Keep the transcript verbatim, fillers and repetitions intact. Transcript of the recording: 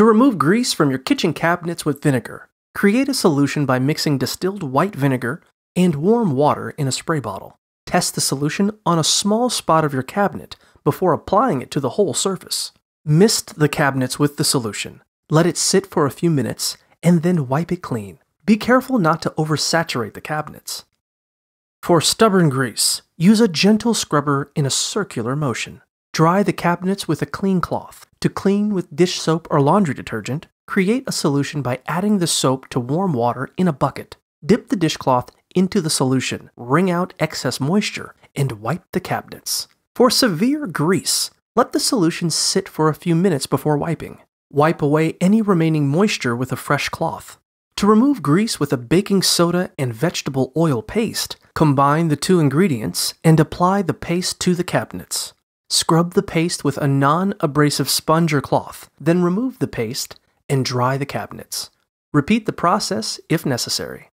To remove grease from your kitchen cabinets with vinegar, create a solution by mixing distilled white vinegar and warm water in a spray bottle. Test the solution on a small spot of your cabinet before applying it to the whole surface. Mist the cabinets with the solution. Let it sit for a few minutes and then wipe it clean. Be careful not to oversaturate the cabinets. For stubborn grease, use a gentle scrubber in a circular motion. Dry the cabinets with a clean cloth. To clean with dish soap or laundry detergent, create a solution by adding the soap to warm water in a bucket. Dip the dishcloth into the solution, wring out excess moisture, and wipe the cabinets. For severe grease, let the solution sit for a few minutes before wiping. Wipe away any remaining moisture with a fresh cloth. To remove grease with a baking soda and vegetable oil paste, combine the two ingredients and apply the paste to the cabinets. Scrub the paste with a non-abrasive sponge or cloth, then remove the paste and dry the cabinets. Repeat the process if necessary.